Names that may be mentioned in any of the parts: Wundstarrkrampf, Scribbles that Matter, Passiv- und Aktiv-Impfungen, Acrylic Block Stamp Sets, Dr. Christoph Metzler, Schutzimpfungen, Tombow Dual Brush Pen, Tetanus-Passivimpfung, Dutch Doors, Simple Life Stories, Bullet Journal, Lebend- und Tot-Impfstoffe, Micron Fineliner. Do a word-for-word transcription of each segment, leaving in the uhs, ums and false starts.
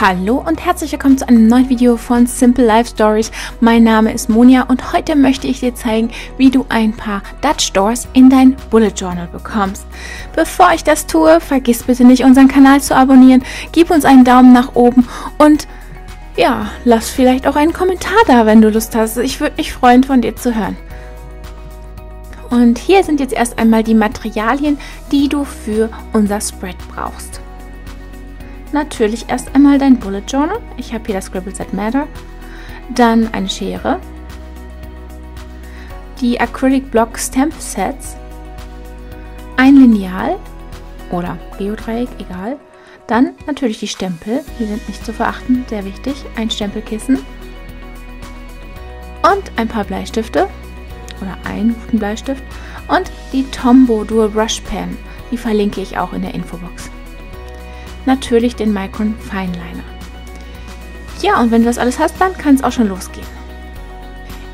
Hallo und herzlich willkommen zu einem neuen Video von Simple Life Stories. Mein Name ist Monia und heute möchte ich dir zeigen, wie du ein paar Dutch Doors in dein Bullet Journal bekommst. Bevor ich das tue, vergiss bitte nicht, unseren Kanal zu abonnieren, gib uns einen Daumen nach oben und ja, lass vielleicht auch einen Kommentar da, wenn du Lust hast. Ich würde mich freuen, von dir zu hören. Und hier sind jetzt erst einmal die Materialien, die du für unser Spread brauchst. Natürlich erst einmal dein Bullet Journal. Ich habe hier das Scribbles that Matter. Dann eine Schere. Die Acrylic Block Stamp Sets. Ein Lineal oder Geodreieck, egal. Dann natürlich die Stempel. Die sind nicht zu verachten, sehr wichtig. Ein Stempelkissen. Und ein paar Bleistifte. Oder einen guten Bleistift. Und die Tombow Dual Brush Pen. Die verlinke ich auch in der Infobox. Natürlich den Micron Fineliner. Ja, und wenn du das alles hast, dann kann es auch schon losgehen.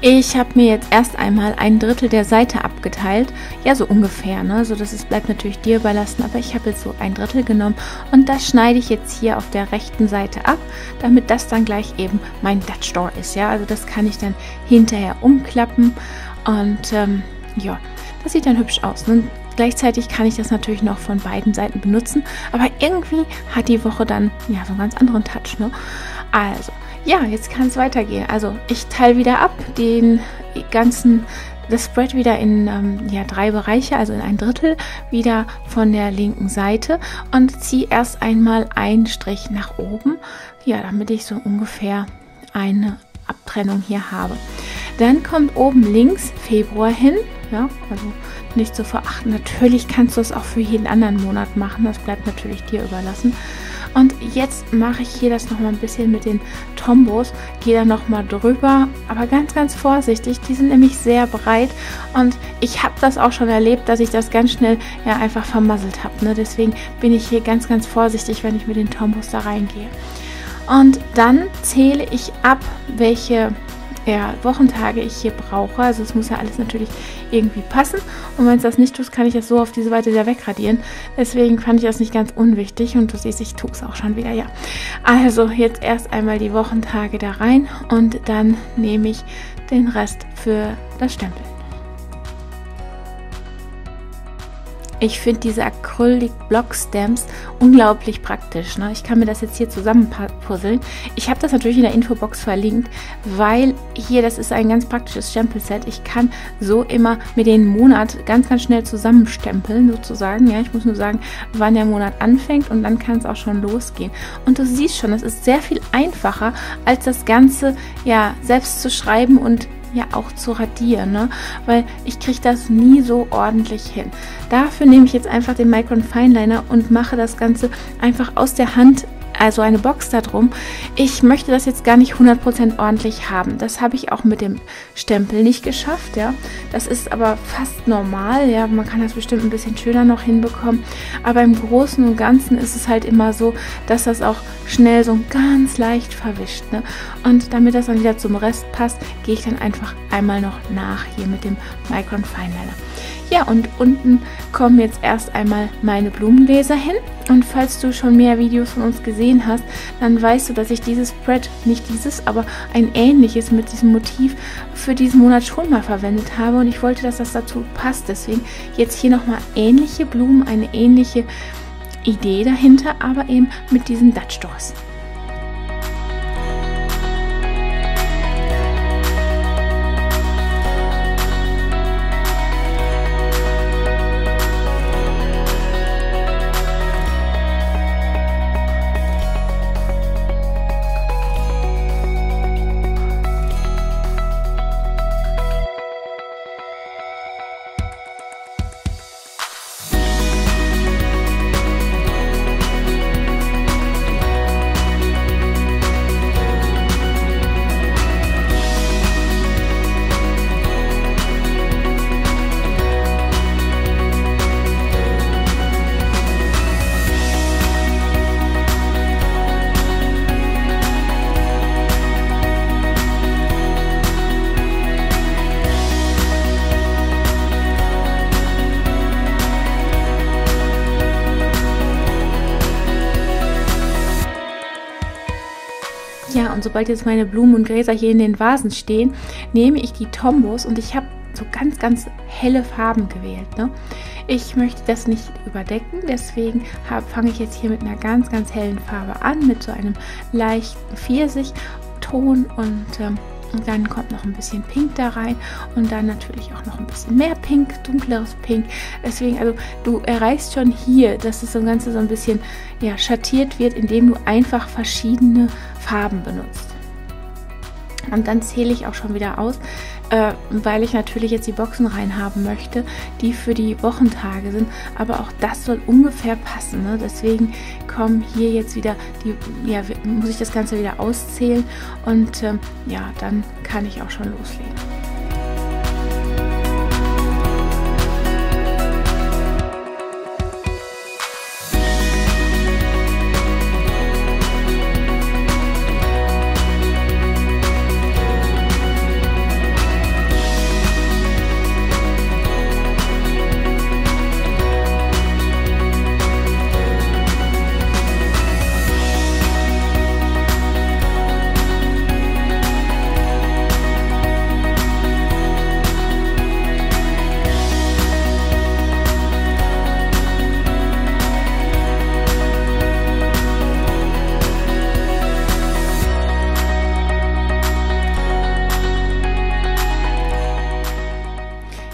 Ich habe mir jetzt erst einmal ein Drittel der Seite abgeteilt. Ja, so ungefähr, ne? So, dass es bleibt natürlich dir überlassen, aber ich habe jetzt so ein Drittel genommen und das schneide ich jetzt hier auf der rechten Seite ab, damit das dann gleich eben mein Dutch Door ist. Ja, also das kann ich dann hinterher umklappen und ähm, ja, das sieht dann hübsch aus, ne? Gleichzeitig kann ich das natürlich noch von beiden Seiten benutzen, aber irgendwie hat die Woche dann ja so einen ganz anderen Touch, ne? Also, ja, jetzt kann es weitergehen. Also, ich teile wieder ab den ganzen, das Spread wieder in ähm, ja, drei Bereiche, also in ein Drittel, wieder von der linken Seite und ziehe erst einmal einen Strich nach oben, ja, damit ich so ungefähr eine Abtrennung hier habe. Dann kommt oben links Februar hin, ja, also nicht zu verachten. Natürlich kannst du es auch für jeden anderen Monat machen, das bleibt natürlich dir überlassen. Und jetzt mache ich hier das nochmal ein bisschen mit den Tombows, gehe da nochmal drüber, aber ganz, ganz vorsichtig, die sind nämlich sehr breit und ich habe das auch schon erlebt, dass ich das ganz schnell ja einfach vermasselt habe, ne? Deswegen bin ich hier ganz, ganz vorsichtig, wenn ich mit den Tombows da reingehe. Und dann zähle ich ab, welche ja, Wochentage ich hier brauche. Also es muss ja alles natürlich irgendwie passen. Und wenn es das nicht tut, kann ich das so auf diese Seite wieder wegradieren. Deswegen fand ich das nicht ganz unwichtig. Und du siehst, ich tue es auch schon wieder, ja. Also jetzt erst einmal die Wochentage da rein und dann nehme ich den Rest für das Stempeln. Ich finde diese Acrylic Block Stamps unglaublich praktisch, ne? Ich kann mir das jetzt hier zusammen puzzeln. Ich habe das natürlich in der Infobox verlinkt, weil hier, das ist ein ganz praktisches Stempelset. Ich kann so immer mit den Monat ganz, ganz schnell zusammenstempeln sozusagen. Ja, ich muss nur sagen, wann der Monat anfängt und dann kann es auch schon losgehen. Und du siehst schon, das ist sehr viel einfacher, als das Ganze ja selbst zu schreiben und ja auch zu radieren, ne? Weil ich kriege das nie so ordentlich hin. Dafür nehme ich jetzt einfach den Micron Fineliner und mache das Ganze einfach aus der Hand, also eine Box da drum. Ich möchte das jetzt gar nicht hundert Prozent ordentlich haben. Das habe ich auch mit dem Stempel nicht geschafft, ja. Das ist aber fast normal, ja. Man kann das bestimmt ein bisschen schöner noch hinbekommen. Aber im Großen und Ganzen ist es halt immer so, dass das auch schnell so ganz leicht verwischt, ne? Und damit das dann wieder zum Rest passt, gehe ich dann einfach einmal noch nach hier mit dem Micron Fineliner. Ja, und unten kommen jetzt erst einmal meine Blumengläser hin. Und falls du schon mehr Videos von uns gesehen hast, dann weißt du, dass ich dieses Spread, nicht dieses, aber ein ähnliches mit diesem Motiv für diesen Monat schon mal verwendet habe. Und ich wollte, dass das dazu passt. Deswegen jetzt hier nochmal ähnliche Blumen, eine ähnliche Idee dahinter, aber eben mit diesen Dutch Doors. und sobald jetzt meine Blumen und Gräser hier in den Vasen stehen, nehme ich die Tombows und ich habe so ganz, ganz helle Farben gewählt, ne? Ich möchte das nicht überdecken, deswegen fange ich jetzt hier mit einer ganz, ganz hellen Farbe an, mit so einem leichten Pfirsichton und ähm, und dann kommt noch ein bisschen Pink da rein und dann natürlich auch noch ein bisschen mehr Pink, dunkleres Pink. Deswegen, also du erreichst schon hier, dass das Ganze so ein bisschen ja, schattiert wird, indem du einfach verschiedene Farben benutzt. Und dann zähle ich auch schon wieder aus, äh, weil ich natürlich jetzt die Boxen reinhaben möchte, die für die Wochentage sind. Aber auch das soll ungefähr passen, ne? Deswegen kommen hier jetzt wieder die, ja, muss ich das Ganze wieder auszählen und ähm, ja, dann kann ich auch schon loslegen.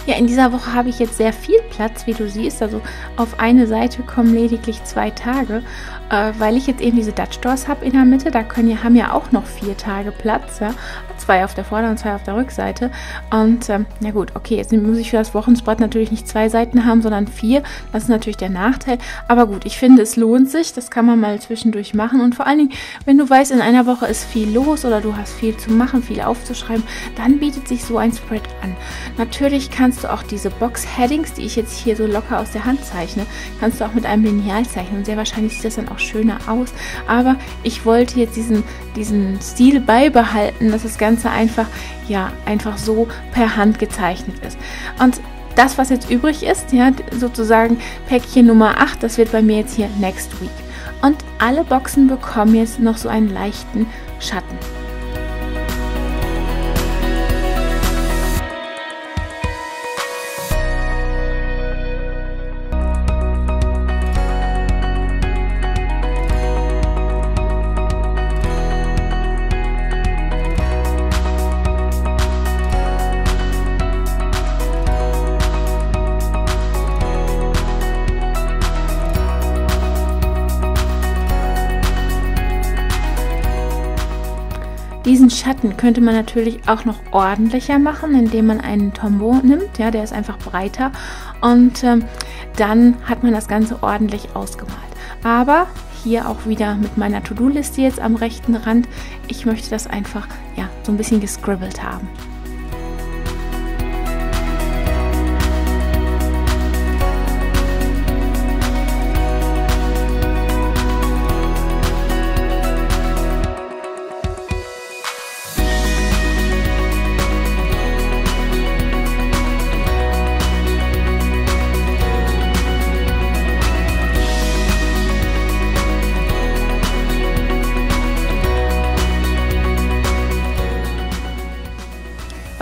Ja, in dieser Woche habe ich jetzt sehr viel Platz, wie du siehst, also auf eine Seite kommen lediglich zwei Tage, äh, weil ich jetzt eben diese Dutch Doors habe in der Mitte, da können ja, haben ja auch noch vier Tage Platz, ja? Zwei auf der Vorder- und zwei auf der Rückseite und ähm, na gut, okay, jetzt muss ich für das Wochenspot natürlich nicht zwei Seiten haben, sondern vier, das ist natürlich der Nachteil, aber gut, ich finde, es lohnt sich, das kann man mal zwischendurch machen und vor allen Dingen, wenn du weißt, in einer Woche ist viel los oder du hast viel zu machen, viel aufzuschreiben, dann bietet sich so ein Spread an. Natürlich kannst du auch diese Box-Headings, die ich jetzt hier so locker aus der Hand zeichne, kannst du auch mit einem Lineal zeichnen und sehr wahrscheinlich sieht das dann auch schöner aus, aber ich wollte jetzt diesen, diesen Stil beibehalten, dass das Ganze einfach, ja, einfach so per Hand gezeichnet ist. Und das, was jetzt übrig ist, ja, sozusagen Päckchen Nummer acht, das wird bei mir jetzt hier Next Week. Und alle Boxen bekommen jetzt noch so einen leichten Schatten. Diesen Schatten könnte man natürlich auch noch ordentlicher machen, indem man einen Tombow nimmt, ja, der ist einfach breiter und ähm, dann hat man das Ganze ordentlich ausgemalt. Aber hier auch wieder mit meiner To-Do-Liste jetzt am rechten Rand, ich möchte das einfach ja, so ein bisschen gescribbelt haben.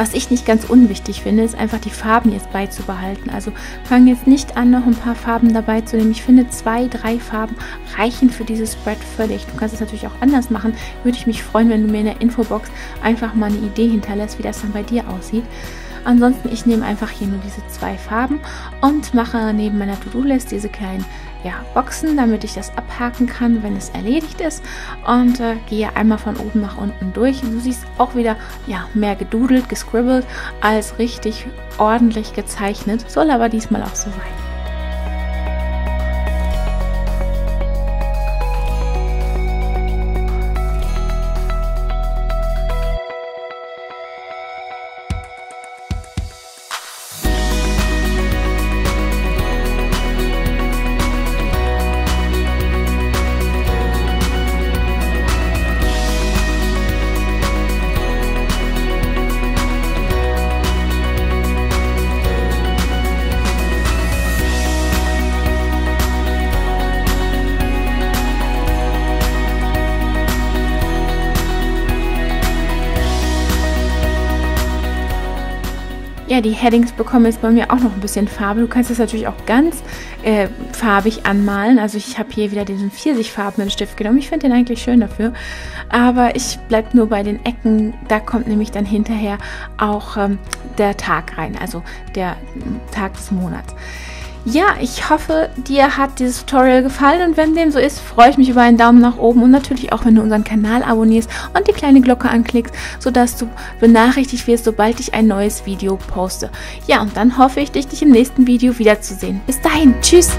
Was ich nicht ganz unwichtig finde, ist einfach die Farben jetzt beizubehalten. Also fange jetzt nicht an, noch ein paar Farben dabei zu nehmen. Ich finde, zwei, drei Farben reichen für dieses Spread völlig. Du kannst es natürlich auch anders machen. Würde ich mich freuen, wenn du mir in der Infobox einfach mal eine Idee hinterlässt, wie das dann bei dir aussieht. Ansonsten, ich nehme einfach hier nur diese zwei Farben und mache neben meiner To-Do-List diese kleinen ja, Boxen, damit ich das abhaken kann, wenn es erledigt ist. Und äh, gehe einmal von oben nach unten durch. Du siehst auch wieder ja, mehr gedudelt, gescribbelt, als richtig ordentlich gezeichnet. Soll aber diesmal auch so sein. Ja, die Headings bekommen jetzt bei mir auch noch ein bisschen Farbe. Du kannst das natürlich auch ganz äh, farbig anmalen. Also ich habe hier wieder diesen pfirsichfarbenen Stift genommen. Ich finde den eigentlich schön dafür. Aber ich bleibe nur bei den Ecken. Da kommt nämlich dann hinterher auch ähm, der Tag rein, also der Tag des Monats. Ja, ich hoffe, dir hat dieses Tutorial gefallen und wenn dem so ist, freue ich mich über einen Daumen nach oben und natürlich auch, wenn du unseren Kanal abonnierst und die kleine Glocke anklickst, sodass du benachrichtigt wirst, sobald ich ein neues Video poste. Ja, und dann hoffe ich, dich, dich im nächsten Video wiederzusehen. Bis dahin, tschüss!